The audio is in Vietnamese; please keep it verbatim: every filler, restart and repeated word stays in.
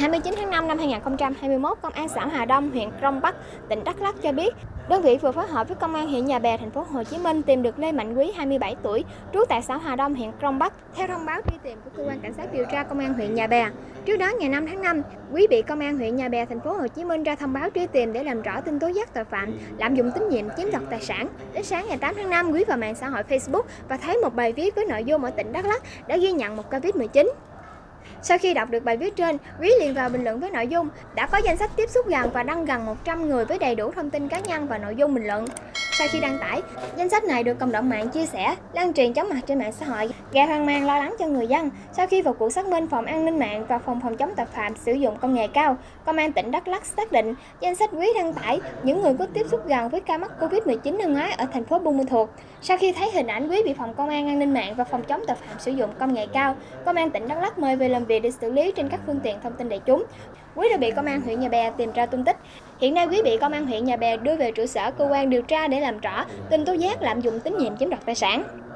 ngày hai mươi chín tháng năm năm hai nghìn không trăm hai mươi mốt, Công an xã Hòa Đông, huyện Krông Pắk, tỉnh Đắk Lắc cho biết, đơn vị vừa phối hợp với Công an huyện Nhà Bè, thành phố Hồ Chí Minh tìm được Lê Mạnh Quý, hai mươi bảy tuổi, trú tại xã Hòa Đông, huyện Krông Pắk. Theo thông báo truy tìm của cơ quan cảnh sát điều tra Công an huyện Nhà Bè, trước đó ngày năm tháng năm, Quý bị Công an huyện Nhà Bè, thành phố Hồ Chí Minh ra thông báo truy tìm để làm rõ tin tố giác tội phạm, lạm dụng tín nhiệm chiếm đoạt tài sản. Đến sáng ngày tám tháng năm, Quý vào mạng xã hội Facebook và thấy một bài viết với nội dung ở tỉnh Đắk Lắc đã ghi nhận một Covid mười chín. Sau khi đọc được bài viết trên, Quý liền vào bình luận với nội dung đã có danh sách tiếp xúc gần và đăng gần một trăm người với đầy đủ thông tin cá nhân và nội dung bình luận. Sau khi đăng tải, danh sách này được cộng đồng mạng chia sẻ, lan truyền chóng mặt trên mạng xã hội, gây hoang mang lo lắng cho người dân. Sau khi vào cuộc xác minh, Phòng An ninh mạng và Phòng Phòng chống tội phạm sử dụng công nghệ cao, Công an tỉnh Đắk Lắc xác định danh sách Quý đăng tải những người có tiếp xúc gần với ca mắc Covid mười chín năm ngoái ở thành phố Buôn Ma Thuột. Sau khi thấy hình ảnh Quý bị Phòng Công an An ninh mạng và Phòng chống tội phạm sử dụng công nghệ cao, Công an tỉnh Đắk Lắc mời về làm việc để xử lý trên các phương tiện thông tin đại chúng. Quý đã bị Công an huyện Nhà Bè tìm ra tung tích. Hiện nay Quý bị Công an huyện Nhà Bè đưa về trụ sở cơ quan điều tra để làm rõ tin tố giác lạm dụng tín nhiệm chiếm đoạt tài sản.